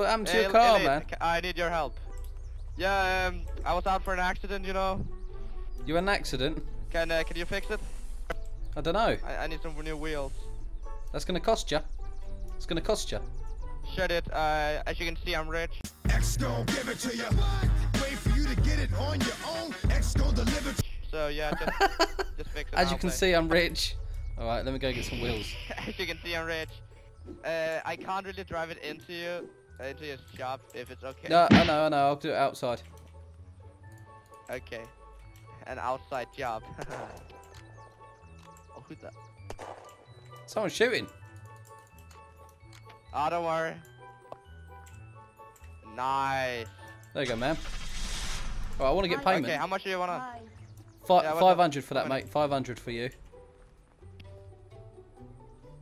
What happened to your car, man? I need your help. Yeah, I was out for an accident, you know. You an accident? Can you fix it? I don't know. I need some new wheels. That's gonna cost you. It's gonna cost you. Shut it. As you can see, I'm rich. X don't give it to you. Wait for you to get it on your own. X don't deliver. So yeah, just fix it. As you can see, I'm rich. All right, let me go get some wheels. As you can see, I'm rich. I can't really drive it into you, into your shop, if it's okay. No, I know, I know. I'll do it outside. Okay. An outside job. Oh, who's that? Someone's shooting. Oh, don't worry. Nice. There you go, man. All right, I want to get payment. Okay, how much do you want to? 500 for that, mate. 500 for you.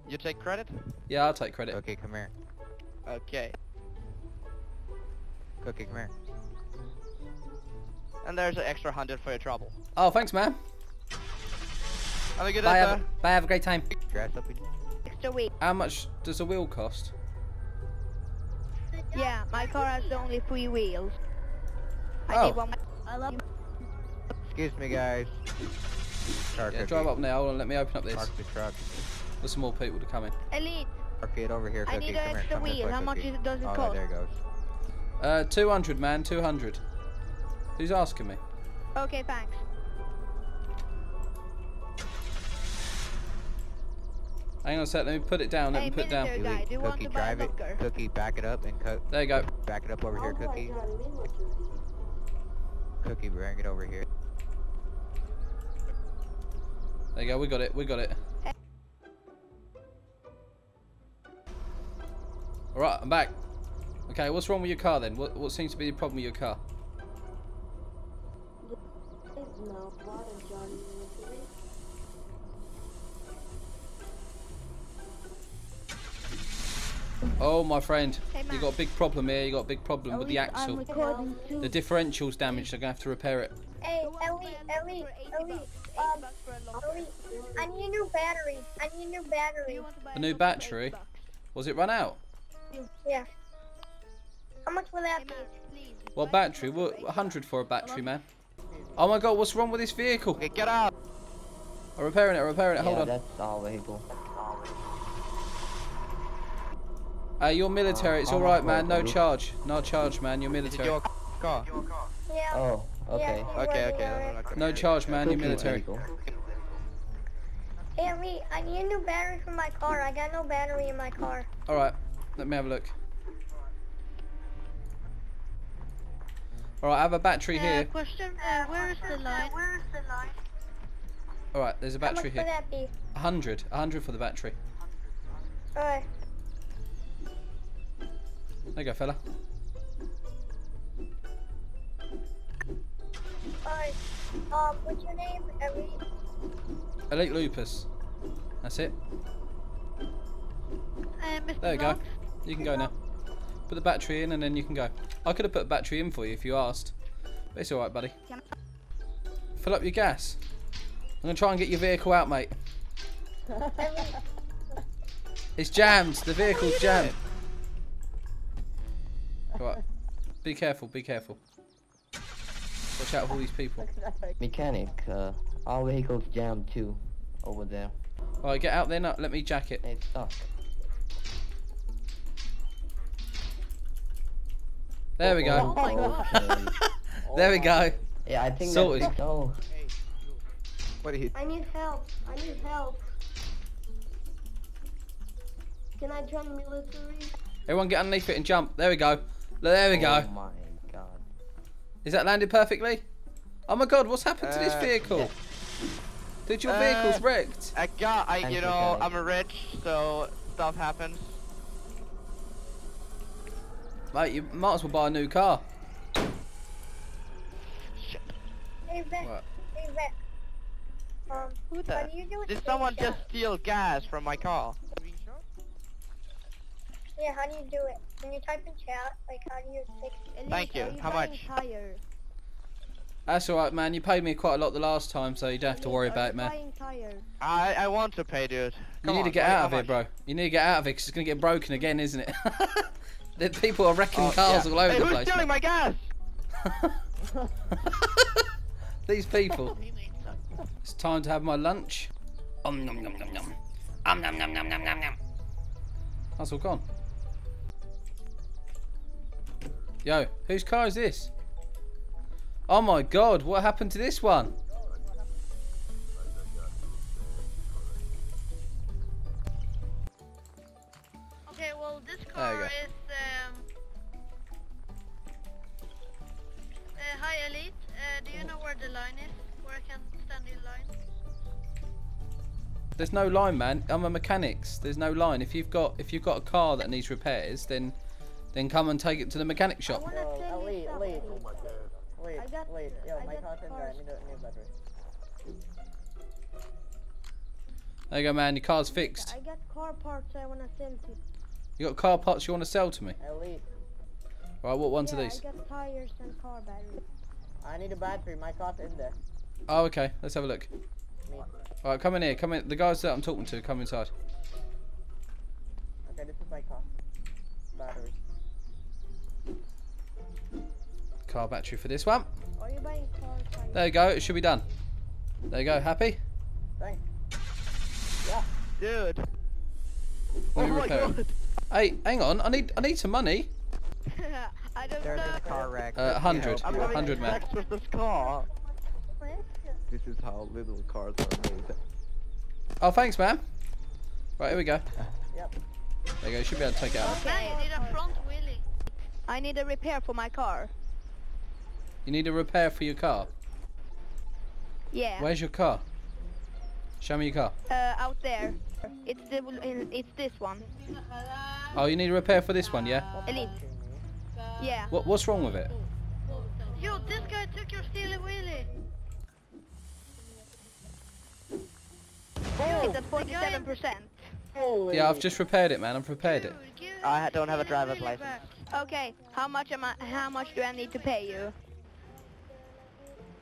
You take credit? Yeah, I'll take credit. Okay, come here. Okay. Cookie, come here. And there's an extra 100 for your trouble. Oh, thanks, man. Have a good day. Bye, have a great time. How much does a wheel cost? Yeah, my car has only 3 wheels. I need one. I love you. Excuse me, guys. Yeah, drive up now. Hold on, let me open up this. Park the truck. For some more people to come in. Elite. Okay, over here. I need an extra wheel. How much does it cost? Oh, there it goes. 200, man. 200. Who's asking me? Okay, thanks. Hang on a sec, let me put it down, let me put it down. Cookie, drive it. Cookie, back it up and cook. There you go. Back it up over here, Cookie. Cookie, bring it over here. There you go, we got it, we got it. Alright, I'm back. Okay, what's wrong with your car then? What seems to be the problem with your car? Oh my friend, hey, you got a big problem here, you got a big problem with the axle. The differential's damaged, they're gonna have to repair it. Hey, Ellie, I need a new battery. I need a new battery. A new battery? Was it run out? Yeah. How much will that be? Well, battery, well, 100 for a battery, man. Oh my god, what's wrong with this vehicle? Okay, get out! I'm repairing it, hold on. That's all people. You're military, it's alright, man, no charge. No charge, man, you're military. Your car? Yeah. Oh, okay. Yeah, okay. No charge, man, you're military. Hey, Ellie, I need a new battery for my car. I got no battery in my car. Alright, let me have a look. Alright, I have a battery here. Question, where is the line? Alright, there's a battery here. How much would that be? 100. 100 for the battery. Alright. There you go, fella. Alright. What's your name? Elitelupus. That's it. There you go. You can go now. Put the battery in and then you can go. I could have put a battery in for you if you asked. But it's alright, buddy. Fill up your gas. I'm going to try and get your vehicle out, mate. It's jammed. The vehicle's jammed. Right. Be careful, be careful. Watch out for all these people. Mechanic, our vehicle's jammed too. Over there. Alright, get out there now. Let me jack it. It's stuck. There we go. Oh my god. There we go. Yeah, I think so. Oh. What are you? I need help. I need help. Can I join military? Everyone get underneath it and jump. There we go. There we go. Oh my god. Is that landed perfectly? Oh my god, what's happened to this vehicle? Yeah. Did your vehicle's wrecked? You know, I'm a rich, so stuff happens. Mate, you might as well buy a new car. Shit. Hey, Vet. Hey, Vet. Who the? Did someone just steal gas from my car? Yeah, how do you do it? Can you type in chat? Like, how do you fix it? Thank you. How much? That's alright, man. You paid me quite a lot the last time, so you don't have to worry about it, man. I want to pay, dude. You need to get out of it, bro. You need to get out of it, because it's going to get broken again, isn't it? The people are wrecking cars all over the place. Who's stealing my gas? These people. It's time to have my lunch. Nom nom nom nom. Nom nom nom nom nom nom. That's all gone. Yo, whose car is this? Oh my god, what happened to this one? Okay, well this car is hi Elite, do you know where the line is? Where I can stand in line? There's no line, man. I'm a mechanic. There's no line. If you've got a car that needs repairs, then come and take it to the mechanic shop. Wait, yo, my car's in there. I need a battery. There you go, man. Your car's fixed. I got car parts I want to sell to. You got car parts you want to sell to me? Elite. Right, what ones are these? I got tires and car batteries. I need a battery. My car's in there. Oh, okay. Let's have a look. Alright, come in here. Come in. The guys that I'm talking to, come inside. Okay, this is my car. Battery. Car battery for this one. Are you buying cars? There you go, it should be done. There you go, happy? Thanks. Yeah. Dude. What are you repairing? Hey, hang on, I need some money. I don't know. There's a car wreck. 100. 100 man. This car. This is how little cars are made. Oh thanks man. Right, here we go. Yep. There you go, you should be able to take it out. Okay, I need a front wheelie. I need a repair for my car. You need a repair for your car? Yeah. Where's your car? Show me your car. Out there. It's this one. Oh, you need a repair for this one, yeah? Elite. Yeah. What's wrong with it? Yo, this guy took your steely wheelie. Oh, it's at 47%. Yeah, I've just repaired it, man. I've repaired it. I don't have a driver's license. Okay, how much do I need to pay you?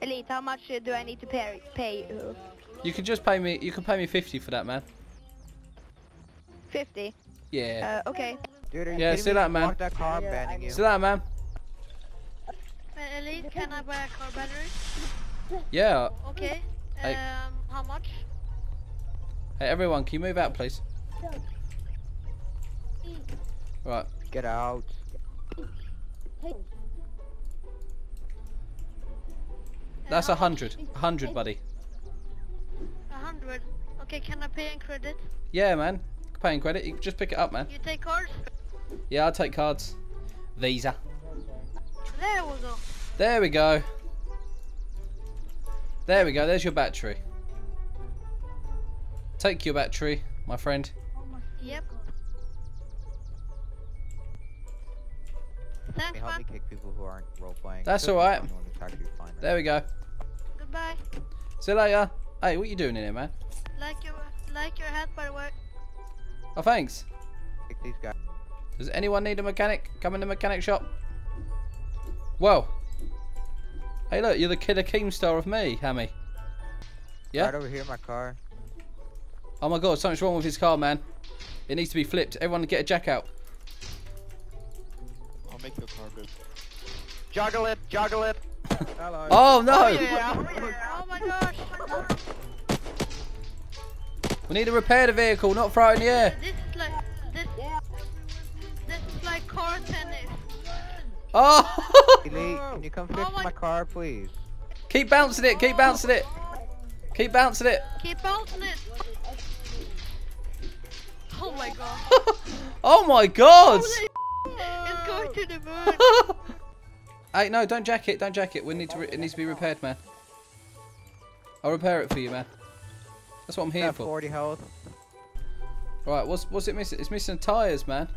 Elite, how much do I need to pay you? You can just pay me. You can pay me 50 for that, man. 50. Yeah. Okay. Dude, yeah, see that, man. That car see that, man. Elite, can I buy a car battery? Yeah. Okay. Hey. How much? Hey, everyone, can you move out, please? Right. Get out. That's 100. 100, buddy. 100? Okay, can I pay in credit? Yeah, man. Pay in credit. You can just pick it up, man. You take cards? Yeah, I take cards. Visa. There we go. There we go. There we go. There's your battery. Take your battery, my friend. Yep. Thanks, man. That's alright. There we go. Goodbye. See you later. Hey, what are you doing in here, man? Like your hat, by the way. Oh, thanks. Does anyone need a mechanic? Come in the mechanic shop. Whoa. Hey, look, you're the killer Keemstar of me, Hammy. Yeah? Right over here, my car. Oh my god, something's wrong with his car, man. It needs to be flipped. Everyone get a jack out. I'll make your car good. Joggle it, joggle it. Hello. Oh no! Oh, yeah. Oh my gosh! We need to repair the vehicle, not throw it in the air. This is like car tennis. Oh! Elite, can you come fix my car, please? Keep bouncing it, keep bouncing it. Keep bouncing it. Keep bouncing it. Oh my god. Oh my god! It's going to the moon. Hey, no, don't jack it, don't jack it. It needs to be repaired, man. I'll repair it for you, man. That's what I'm here for. 40 health. Right, what's it missing? It's missing tyres, man.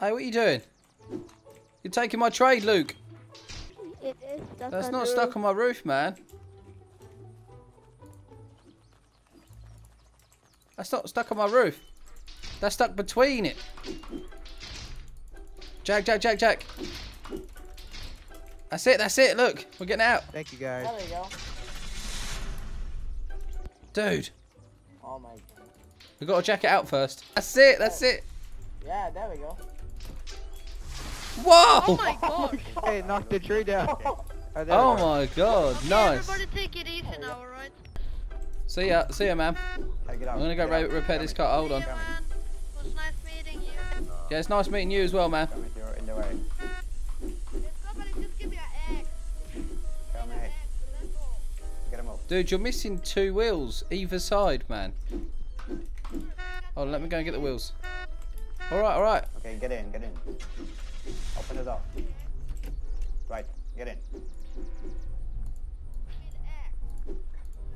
Hey, what are you doing? You're taking my trade, Luke. It is stuck. That's not stuck on my roof, man. That's not stuck on my roof. That's stuck between it. Jack, Jack, Jack, Jack. That's it, look. We're getting out. Thank you, guys. There we go. Dude. Oh, my God. We've got to jack it out first. That's it, that's it. Yeah, there we go. Whoa! Oh my gosh! Hey, knock the tree down. Oh my god, okay, nice. Everybody take it easy now, alright? See ya, man. Hey, I'm gonna go repair this car. Hold on. It was nice meeting you. Yeah, it's nice meeting you as well, man. Dude, you're missing two wheels either side, man. Oh, let me go and get the wheels. Alright, alright. Okay, get in, get in. Open it up. Right, get in.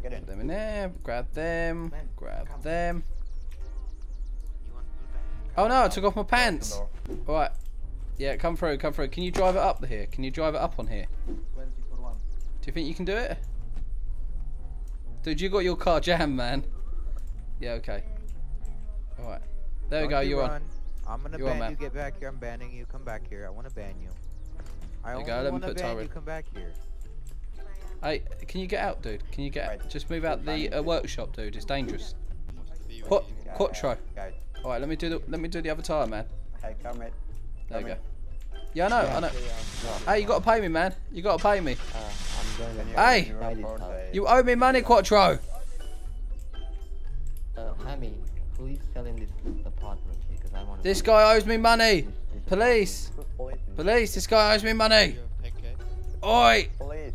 Get in. Put them in there, grab them, man, grab them. Oh no, I took off my pants. Alright. Yeah, come through, come through. Can you drive it up here? Can you drive it up on here? Do you think you can do it? Dude, you got your car jammed, man. Yeah, okay. Alright. There we go, you're on. I'm gonna ban you, get back here. I'm banning you, come back here. I wanna ban you. I only wanna ban you, come back here. Hey, can you get out, dude? Can you get out? Just move out the workshop, dude. It's dangerous. Cuatro. Alright, let me do the other tire, man. Okay, come in. There we go. Yeah, I know, I know. Hey, you gotta pay me, man. You gotta pay me. Hey! You owe me money, Cuatro! Hammy, please sell in this apartment here, because I want to... This guy owes me money! Police! Police, this guy owes me money! Oi! Police!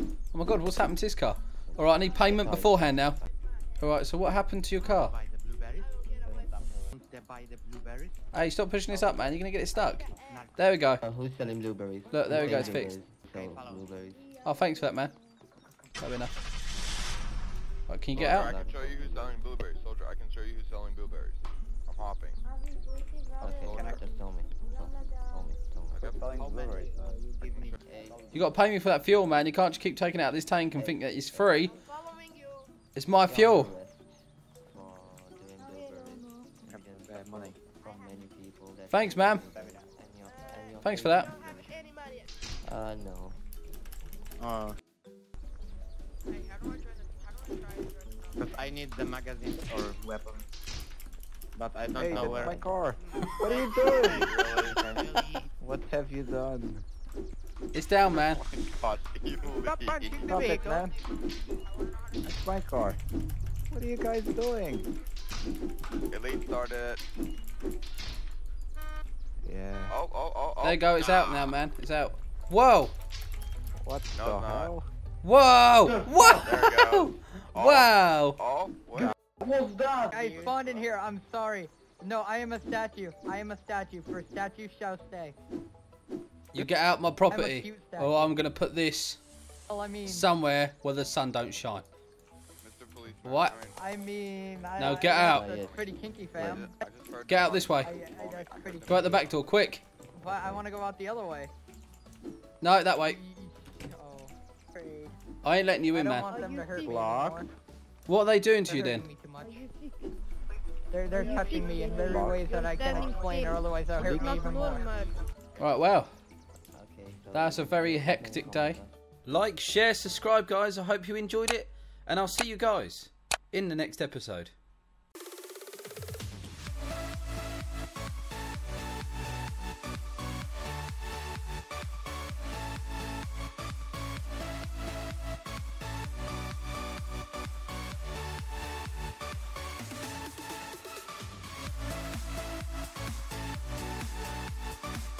Oh my god, what's happened to this car? Alright, I need payment beforehand now. Alright, so what happened to your car? Hey, stop pushing this up, man. You're gonna get it stuck. There we go. Who's selling blueberries? Look, there we go, it's fixed. Oh, thanks for that, man. That'll be enough. Right, can you get out? I can show you who's selling blueberries, soldier. I can show you who's selling blueberries. I'm hopping. Okay, can I just tell me? You gotta pay me for that fuel, man. You can't just keep taking out this tank and think that it's free. It's my fuel. Thanks, ma'am. Thanks for that. No. Because I need the magazine or weapon. But I don't know where. Hey, that's my car. What are you doing? What have you done? It's down, man. Stop punching the vehicle, man. That's my car. What are you guys doing? Elite started. Yeah. Oh. There you go. It's out now, man. It's out. Whoa! What the hell? Whoa! Whoa! There we go. Oh, wow! Oh, wow. What that? I spawned in here. I'm sorry. No, I am a statue. I am a statue. For statue shall stay. You get out my property, or I'm gonna put this somewhere where the sun don't shine. Mr. Police. What? No, get out. That's pretty kinky, fam. Get out this way. Go out the back door, quick. But I want to go out the other way. No, that way. Oh, I ain't letting you in, man. What are they doing to you then? They're touching me in very ways that I can't explain, or otherwise they'll hurt me even more. Right, well. That's a very hectic day. Like, share, subscribe, guys. I hope you enjoyed it. And I'll see you guys in the next episode.